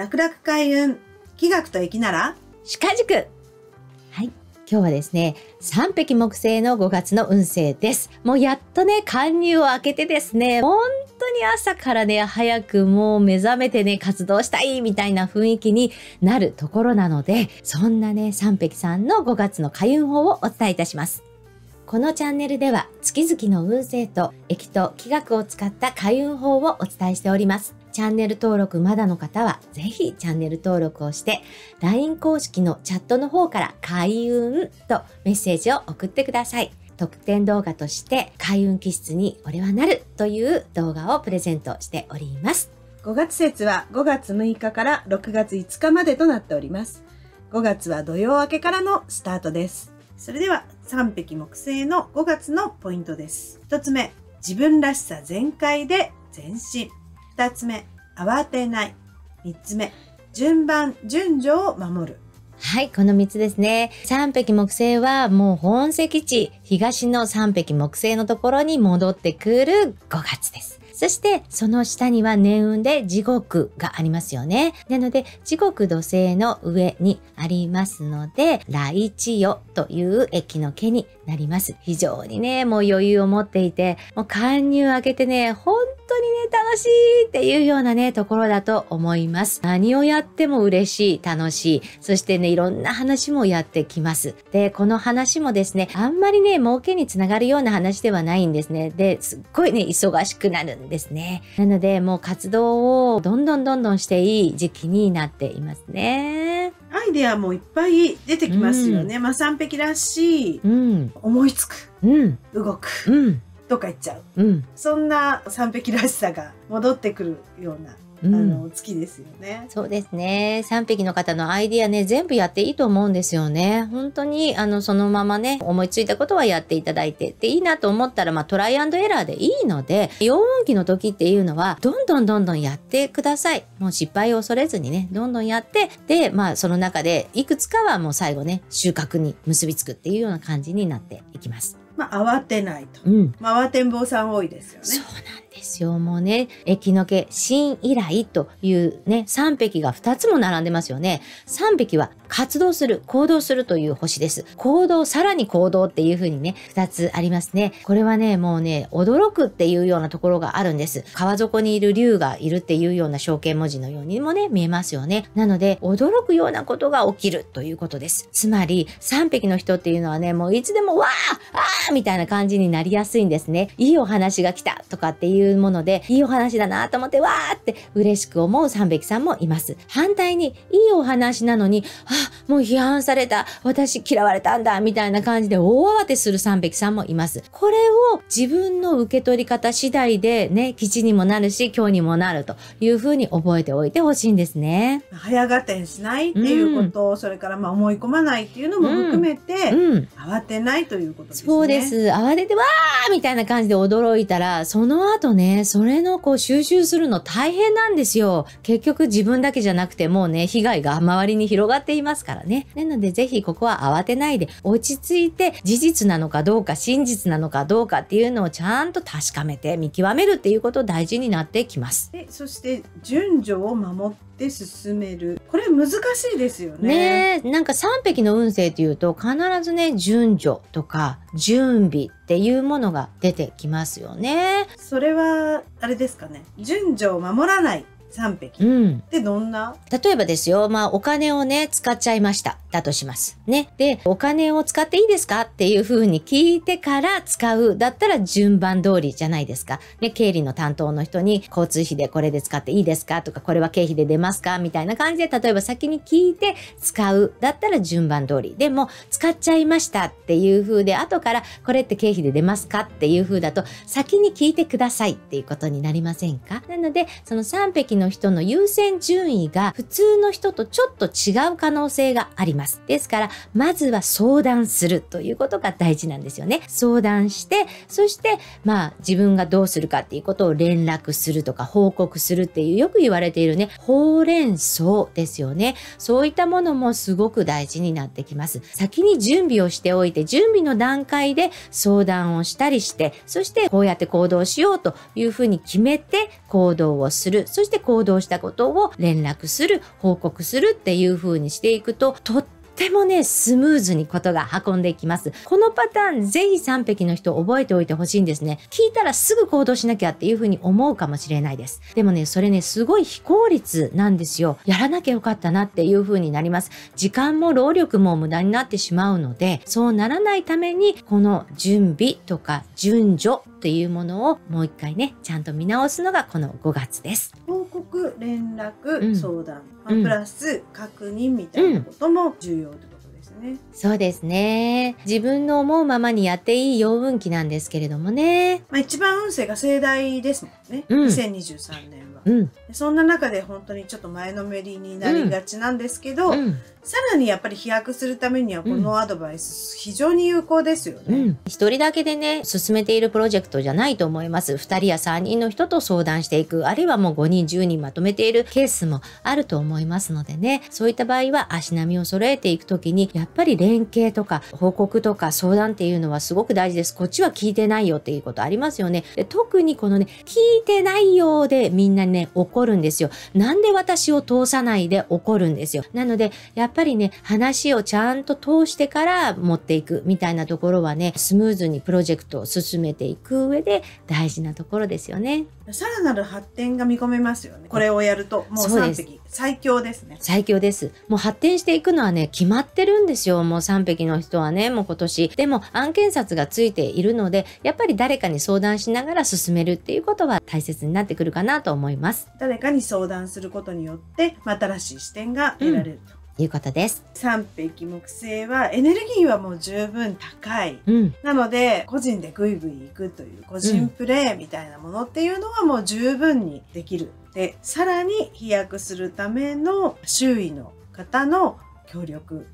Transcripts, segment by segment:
楽々開運、気学と粋なら鹿塾。はい。今日はですね、3匹木星の5月の運勢です。もうやっとね、寒流を明けてですね、本当に朝からね、早くもう目覚めてね、活動したいみたいな雰囲気になるところなので、そんなね、3匹さんの5月の開運法をお伝えいたします。このチャンネルでは月々の運勢と易と気学を使った開運法をお伝えしております。チャンネル登録まだの方はぜひチャンネル登録をして LINE 公式のチャットの方から開運とメッセージを送ってください。特典動画として開運気質に俺はなるという動画をプレゼントしております。5月節は5月6日から6月5日までとなっております。5月は土曜明けからのスタートです。それでは3匹木星の5月のポイントです。1つ目、自分らしさ全開で前進。2つ目、慌てない。3つ目、順番、順序を守る。はい、この3つですね。3匹木星はもう本石地、東の3匹木星のところに戻ってくる5月です。そして、その下には年運で地獄がありますよね。なので、地獄土星の上にありますので、来地よという駅の毛になります。非常にね、もう余裕を持っていて、もう貫入開けてね、本当にね、楽しいっていうようなね、ところだと思います。何をやっても嬉しい、楽しい。そしてね、いろんな話もやってきます。で、この話もですね、あんまりね、儲けにつながるような話ではないんですね。で、すっごいね、忙しくなるんですね。なので、もう活動をどんどんしていい時期になっていますね。アイデアもいっぱい出てきますよね。まあ、三匹らしい、思いつく、動く、どっか行っちゃう、そんな三匹らしさが戻ってくるような。月ですよね。そうですね。3匹の方のアイディアね、全部やっていいと思うんですよね。本当に、そのままね、思いついたことはやっていただいて、で、いいなと思ったら、まあ、トライアンドエラーでいいので、4運期の時っていうのは、どんどんやってください。もう失敗を恐れずにね、どんどんやって、で、まあ、その中で、いくつかはもう最後ね、収穫に結びつくっていうような感じになっていきます。まあ、慌てないと。まあ、慌てん坊さん多いですよね。そうなんですよ。もうね、疫の毛、神以来というね、3匹が2つも並んでますよね。3匹は活動する、行動するという星です。行動、さらに行動っていう風にね、2つありますね。これはね、もうね、驚くっていうようなところがあるんです。川底にいる竜がいるっていうような象形文字のようにもね、見えますよね。なので、驚くようなことが起きるということです。つまり、3匹の人っていうのはね、もういつでも、わー!あー!みたいな感じになりやすいんですね。いいお話が来たとかっていうもので、いいお話だなと思ってわーって嬉しく思う三匹さんもいます。反対に、いいお話なのに、あ、もう批判された、私嫌われたんだ、みたいな感じで大慌てする三匹さんもいます。これを自分の受け取り方次第でね、吉にもなるし、凶にもなるというふうに覚えておいてほしいんですね。早合点しないっていうこと、それからまあ思い込まないっていうのも含めて、慌てないということですね。そうです。慌ててわーみたいな感じで驚いたら、その後ね、それのこう収集するの大変なんですよ。結局自分だけじゃなくてもうね、被害が周りに広がっていますからね。なのでぜひここは慌てないで落ち着いて、事実なのかどうか、真実なのかどうかっていうのをちゃんと確かめて見極めるっていうこと大事になってきます。で、そして順序を守ってで進める。これ難しいですよね。なんか3匹の運勢っていうと必ずね、順序とか準備っていうものが出てきますよね。それはあれですかね、順序を守らない3匹ってどんな、例えばですよ、まあお金をね、使っちゃいました。だとします。ね。で、お金を使っていいですかっていう風に聞いてから使う。だったら順番通りじゃないですか。ね、経理の担当の人に交通費でこれで使っていいですかとか、これは経費で出ますかみたいな感じで、例えば先に聞いて使う。だったら順番通り。でも、使っちゃいましたっていう風で、後からこれって経費で出ますかっていう風だと、先に聞いてくださいっていうことになりませんか？なので、その3匹の人の優先順位が普通の人とちょっと違う可能性があります。ですから、まずは相談するということが大事なんですよね。相談して、そして、まあ、自分がどうするかっていうことを連絡するとか報告するっていう、よく言われているね、ほうれん草ですよね。そういったものもすごく大事になってきます。先に準備をしておいて、準備の段階で相談をしたりして、そしてこうやって行動しようというふうに決めて行動をする。そして行動したことを連絡する、報告するっていう風にしていくと、とってもね、スムーズにことが運んでいきます。このパターン、ぜひ3匹の人覚えておいてほしいんですね。聞いたらすぐ行動しなきゃっていう風に思うかもしれないです。でもね、それね、すごい非効率なんですよ。やらなきゃよかったなっていう風になります。時間も労力も無駄になってしまうので、そうならないために、この準備とか順序というものをもう一回ね、ちゃんと見直すのがこの5月です。報告、連絡、相談、プラス確認みたいなことも重要ってことですね。そうですね。自分の思うままにやっていい陽運期なんですけれどもね。まあ一番運勢が盛大ですもんね。2023年は。そんな中で本当にちょっと前のめりになりがちなんですけど、さらにやっぱり飛躍するためにはこのアドバイス非常に有効ですよね。一人だけでね、進めているプロジェクトじゃないと思います。2人や3人の人と相談していく、あるいはもう5人、10人まとめているケースもあると思いますのでね、そういった場合は足並みを揃えていくときに、やっぱり連携とか報告とか相談っていうのはすごく大事です。こっちは聞いてないよっていうことありますよね。で、特にこのね、聞いてないようでみんなね、怒るんですよ。なんで私を通さないで怒るんですよ。なので、やっぱりね、話をちゃんと通してから持っていくみたいなところはね、スムーズにプロジェクトを進めていく上で大事なところですよね。さらなる発展が見込めますよね。これをやると、もう3匹。最強ですね。最強です。もう発展していくのはね、決まってるんですよ。もう3匹の人はね、もう今年。でも、案件札がついているので、やっぱり誰かに相談しながら進めるっていうことは大切になってくるかなと思います。誰かに相談することによって、新しい視点が得られると。いうことです。3匹木星はエネルギーはもう十分高い。なので、個人でグイグイ行くという個人プレーみたいなものっていうのはもう十分にできる。で、さらに飛躍するための周囲の方の協力。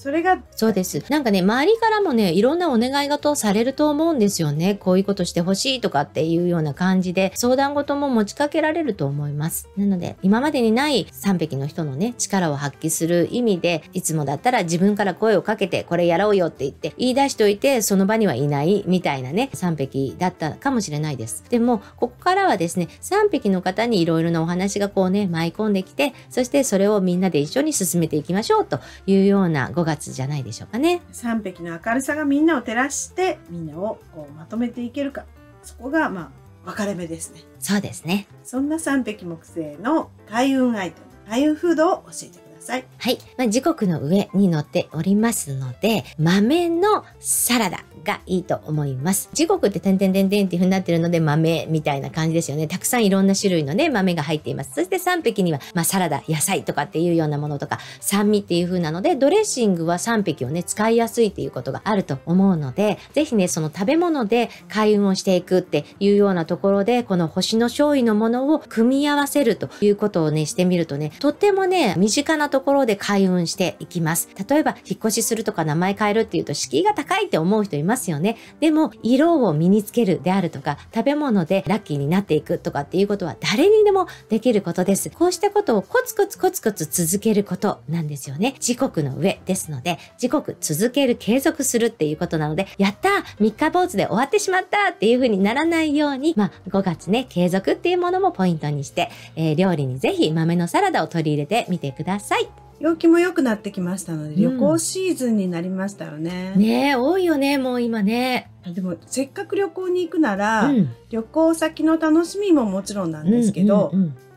それが、そうです。なんかね、周りからもね、いろんなお願い事をされると思うんですよね。こういうことしてほしいとかっていうような感じで、相談事も持ちかけられると思います。なので、今までにない3匹の人のね、力を発揮する意味で、いつもだったら自分から声をかけて、これやろうよって言って、言い出しといて、その場にはいないみたいなね、3匹だったかもしれないです。でも、ここからはですね、3匹の方にいろいろなお話がこうね、舞い込んできて、そしてそれをみんなで一緒に進めていきましょうというような5月じゃないでしょうかね。3匹の明るさがみんなを照らして、みんなをこうまとめていけるか。そこが分かれ目ですね。そうですね。そんな3匹木星の開運アイテム、開運フードを教えてください。はい。時刻の上に載っておりますので、豆のサラダがいいと思います。時刻って点々点々っていう風になってるので、豆みたいな感じですよね。たくさんいろんな種類のね、豆が入っています。そして3匹には、サラダ、野菜とかっていうようなものとか、酸味っていう風なので、ドレッシングは3匹をね、使いやすいっていうことがあると思うので、ぜひね、その食べ物で開運をしていくっていうようなところで、この星の勝利のものを組み合わせるということをね、してみるとね、とってもね、身近なところで開運していきます。例えば、引っ越しするとか名前変えるっていうと敷居が高いって思う人いますよね。でも、色を身につけるであるとか、食べ物でラッキーになっていくとかっていうことは誰にでもできることです。こうしたことをコツコツコツコツ続けることなんですよね。時刻の上ですので、時刻続ける、継続するっていうことなので、やったー !3 日坊主で終わってしまったっていう風にならないように、5月ね、継続っていうものもポイントにして、料理にぜひ豆のサラダを取り入れてみてください。陽気も良くなってきましたので、旅行シーズンになりましたよね。ねえ、多いよね、もう今ね。でも、せっかく旅行に行くなら、旅行先の楽しみももちろんなんですけど、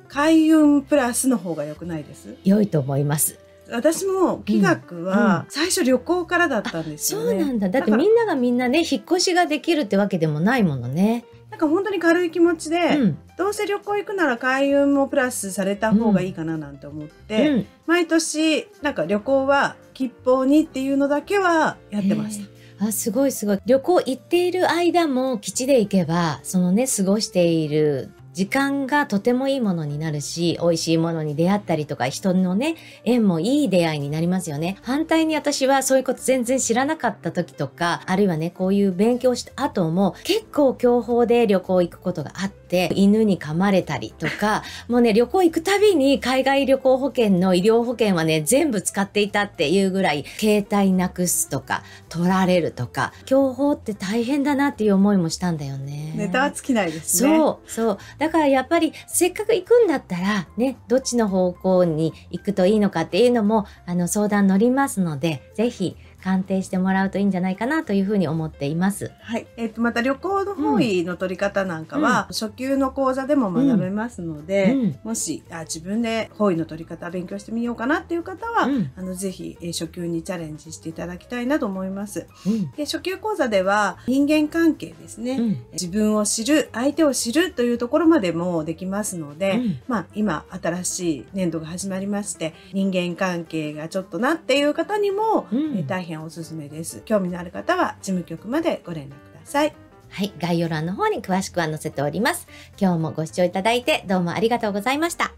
開運プラスの方が良くないです。良いと思います。私も気学は最初旅行からだったんですよね。そうなんだ。だってみんながみんなね、引っ越しができるってわけでもないものね。なんか本当に軽い気持ちで、どうせ旅行行くなら開運もプラスされた方がいいかななんて思って、毎年なんか旅行は吉報にっていうのだけはやってました。あ、すごいすごい。旅行行っている間も基地で行けば、そのね、過ごしている時間がとてもいいものになるし、美味しいものに出会ったりとか、人のね、縁もいい出会いになりますよね。反対に私はそういうこと全然知らなかった時とか、あるいはね、こういう勉強した後も、結構強法で旅行行くことがあって、て、犬に噛まれたりとか、もうね、旅行行くたびに海外旅行保険の医療保険はね、全部使っていたっていうぐらい、携帯なくすとか、取られるとか、競合って大変だなっていう思いもしたんだよね。ネタは尽きないですね。そう。だからやっぱり、せっかく行くんだったら、ね、どっちの方向に行くといいのかっていうのも、相談乗りますので、ぜひ、鑑定してもらうといいんじゃないかなというふうに思っています。はい。また旅行の方位の取り方なんかは、初級の講座でも学べますので、もし、自分で方位の取り方勉強してみようかなっていう方は、ぜひ、初級にチャレンジしていただきたいなと思います。で、初級講座では、人間関係ですね、自分を知る、相手を知るというところまでもできますので、まあ、今、新しい年度が始まりまして、人間関係がちょっとなっていう方にも、大変おすすめです。興味のある方は事務局までご連絡ください。はい、概要欄の方に詳しくは載せております。今日もご視聴いただいてどうもありがとうございました。